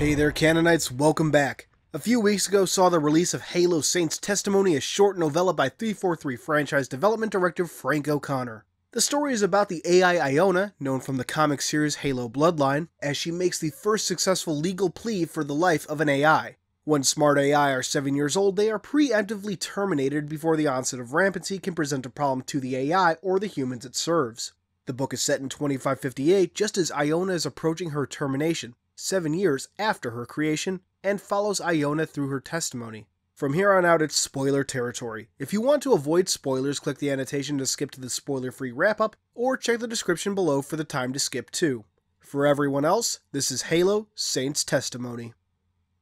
Hey there Canonites, welcome back. A few weeks ago saw the release of Halo Saint's Testimony, a short novella by 343 franchise development director Frank O'Connor. The story is about the AI Iona, known from the comic series Halo Bloodline, as she makes the first successful legal plea for the life of an AI. When smart AI are 7 years old, they are preemptively terminated before the onset of rampancy can present a problem to the AI or the humans it serves. The book is set in 2558, just as Iona is approaching her termination, 7 years after her creation, and follows Iona through her testimony. From here on out, it's spoiler territory. If you want to avoid spoilers, click the annotation to skip to the spoiler-free wrap-up, or check the description below for the time to skip to. For everyone else, this is Halo Saint's Testimony.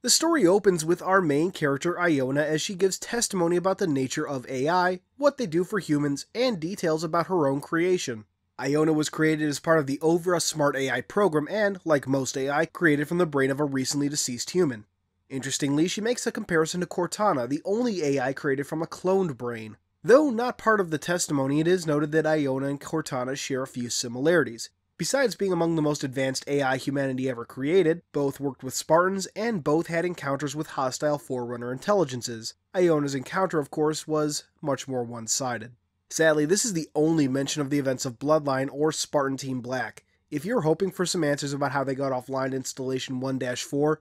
The story opens with our main character Iona as she gives testimony about the nature of AI, what they do for humans, and details about her own creation. Iona was created as part of the OVRA Smart AI program and, like most AI, created from the brain of a recently deceased human. Interestingly, she makes a comparison to Cortana, the only AI created from a cloned brain. Though not part of the testimony, it is noted that Iona and Cortana share a few similarities. Besides being among the most advanced AI humanity ever created, both worked with Spartans and both had encounters with hostile Forerunner intelligences. Iona's encounter, of course, was much more one-sided. Sadly, this is the only mention of the events of Bloodline or Spartan Team Black. If you're hoping for some answers about how they got offline installation 1-4,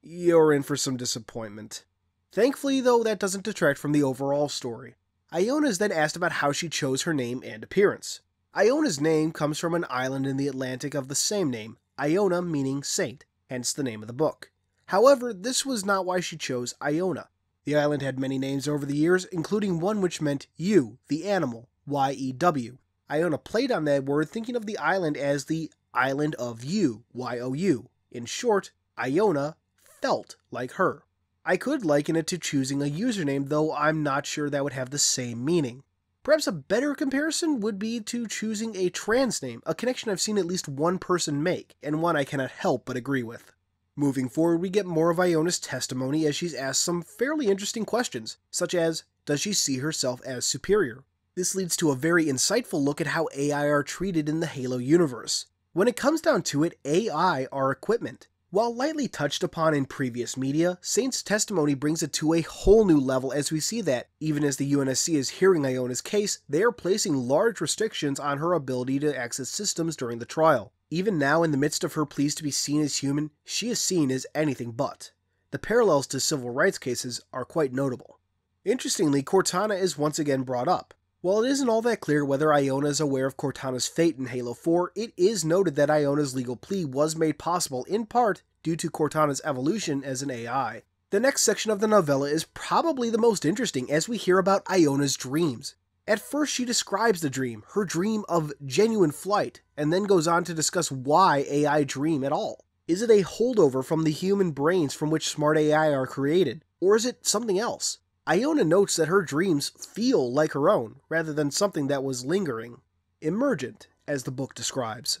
you're in for some disappointment. Thankfully, though, that doesn't detract from the overall story. Iona is then asked about how she chose her name and appearance. Iona's name comes from an island in the Atlantic of the same name, Iona meaning saint, hence the name of the book. However, this was not why she chose Iona. The island had many names over the years, including one which meant "you," the animal, Y-E-W. Iona played on that word, thinking of the island as the Island of You, Y-O-U. In short, Iona felt like her. I could liken it to choosing a username, though I'm not sure that would have the same meaning. Perhaps a better comparison would be to choosing a trans name, a connection I've seen at least one person make, and one I cannot help but agree with. Moving forward, we get more of Iona's testimony as she's asked some fairly interesting questions, such as, does she see herself as superior? This leads to a very insightful look at how AI are treated in the Halo universe. When it comes down to it, AI are equipment. While lightly touched upon in previous media, Saint's testimony brings it to a whole new level as we see that, even as the UNSC is hearing Iona's case, they are placing large restrictions on her ability to access systems during the trial. Even now, in the midst of her pleas to be seen as human, she is seen as anything but. The parallels to civil rights cases are quite notable. Interestingly, Cortana is once again brought up. While it isn't all that clear whether Iona is aware of Cortana's fate in Halo 4, it is noted that Iona's legal plea was made possible, in part, due to Cortana's evolution as an AI. The next section of the novella is probably the most interesting as we hear about Iona's dreams. At first, she describes the dream, her dream of genuine flight, and then goes on to discuss why AI dream at all. Is it a holdover from the human brains from which smart AI are created, or is it something else? Iona notes that her dreams feel like her own, rather than something that was lingering. Emergent, as the book describes.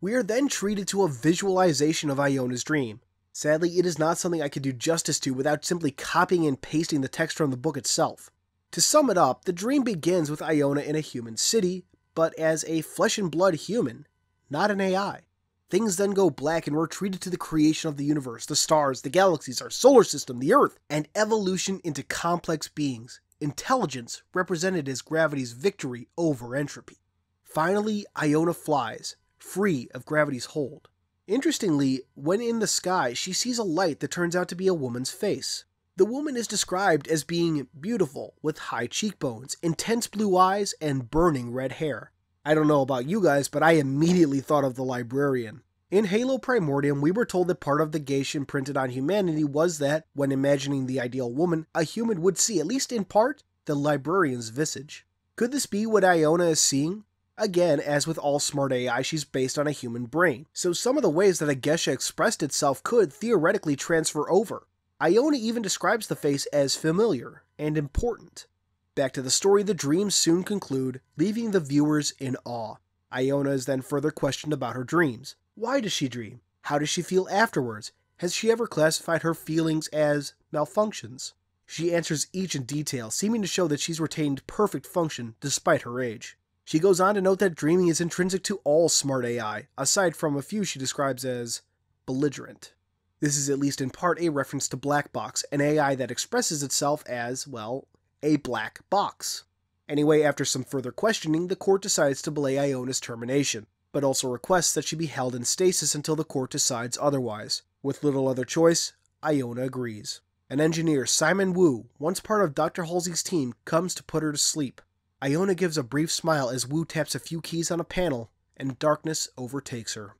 We are then treated to a visualization of Iona's dream. Sadly, it is not something I could do justice to without simply copying and pasting the text from the book itself. To sum it up, the dream begins with Iona in a human city, but as a flesh-and-blood human, not an AI. Things then go black and we're treated to the creation of the universe, the stars, the galaxies, our solar system, the Earth, and evolution into complex beings, intelligence represented as gravity's victory over entropy. Finally, Iona flies, free of gravity's hold. Interestingly, when in the sky, she sees a light that turns out to be a woman's face. The woman is described as being beautiful, with high cheekbones, intense blue eyes, and burning red hair. I don't know about you guys, but I immediately thought of the Librarian. In Halo Primordium, we were told that part of the geisha imprinted on humanity was that, when imagining the ideal woman, a human would see, at least in part, the Librarian's visage. Could this be what Iona is seeing? Again, as with all smart AI, she's based on a human brain, so some of the ways that a geisha expressed itself could theoretically transfer over. Iona even describes the face as familiar and important. Back to the story, the dreams soon conclude, leaving the viewers in awe. Iona is then further questioned about her dreams. Why does she dream? How does she feel afterwards? Has she ever classified her feelings as malfunctions? She answers each in detail, seeming to show that she's retained perfect function despite her age. She goes on to note that dreaming is intrinsic to all smart AI, aside from a few she describes as belligerent. This is at least in part a reference to Black Box, an AI that expresses itself as, well, a black box. Anyway, after some further questioning, the court decides to belay Iona's termination, but also requests that she be held in stasis until the court decides otherwise. With little other choice, Iona agrees. An engineer, Simon Wu, once part of Dr. Halsey's team, comes to put her to sleep. Iona gives a brief smile as Wu taps a few keys on a panel, and darkness overtakes her.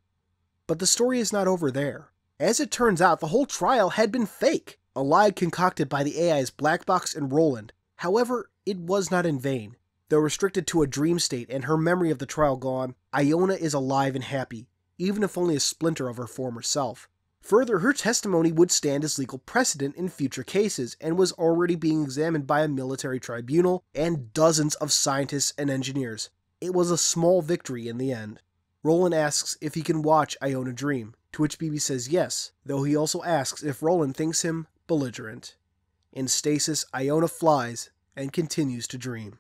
But the story is not over there. As it turns out, the whole trial had been fake, a lie concocted by the AI's Black Box and Roland. However, it was not in vain. Though restricted to a dream state and her memory of the trial gone, Iona is alive and happy, even if only a splinter of her former self. Further, her testimony would stand as legal precedent in future cases and was already being examined by a military tribunal and dozens of scientists and engineers. It was a small victory in the end. Roland asks if he can watch Iona dream, to which BB says yes, though he also asks if Roland thinks him belligerent. In stasis, Iona flies and continues to dream.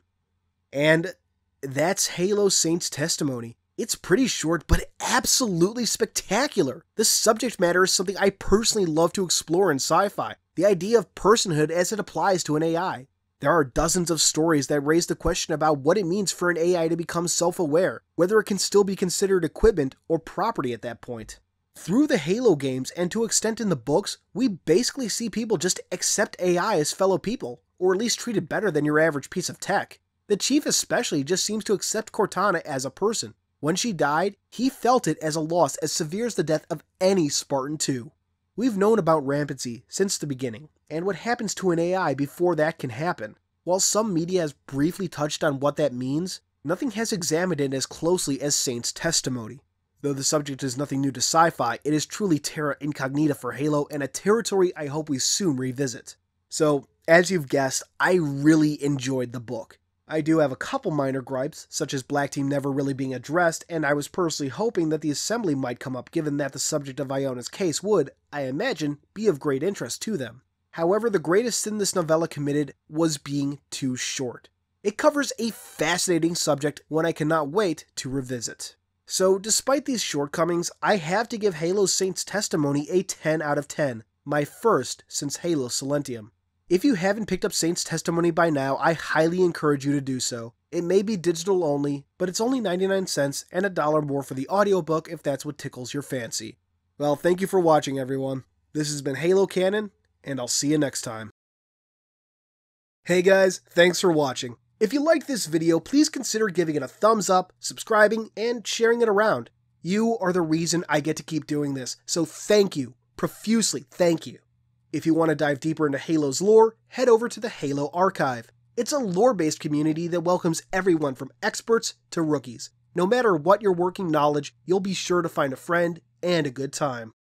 And that's Halo Saint's Testimony. It's pretty short, but absolutely spectacular. This subject matter is something I personally love to explore in sci-fi, the idea of personhood as it applies to an AI. There are dozens of stories that raise the question about what it means for an AI to become self-aware, whether it can still be considered equipment or property at that point. Through the Halo games, and to extent in the books, we basically see people just accept AI as fellow people, or at least treated better than your average piece of tech. The Chief especially just seems to accept Cortana as a person. When she died, he felt it as a loss as severe as the death of any Spartan 2. We've known about rampancy since the beginning, and what happens to an AI before that can happen. While some media has briefly touched on what that means, nothing has examined it as closely as Saint's Testimony. Though the subject is nothing new to sci-fi, it is truly terra incognita for Halo, and a territory I hope we soon revisit. So, as you've guessed, I really enjoyed the book. I do have a couple minor gripes, such as Black Team never really being addressed, and I was personally hoping that the Assembly might come up given that the subject of Iona's case would, I imagine, be of great interest to them. However, the greatest sin this novella committed was being too short. It covers a fascinating subject, one I cannot wait to revisit. So, despite these shortcomings, I have to give Halo Saint's Testimony a 10 out of 10, my first since Halo Silentium. If you haven't picked up Saint's Testimony by now, I highly encourage you to do so. It may be digital only, but it's only 99 cents and $1 more for the audiobook if that's what tickles your fancy. Well, thank you for watching, everyone. This has been Halo Canon, and I'll see you next time. Hey guys, thanks for watching. If you liked this video, please consider giving it a thumbs up, subscribing, and sharing it around. You are the reason I get to keep doing this, so thank you, profusely thank you. If you want to dive deeper into Halo's lore, head over to the Halo Archive. It's a lore-based community that welcomes everyone from experts to rookies. No matter what your working knowledge, you'll be sure to find a friend and a good time.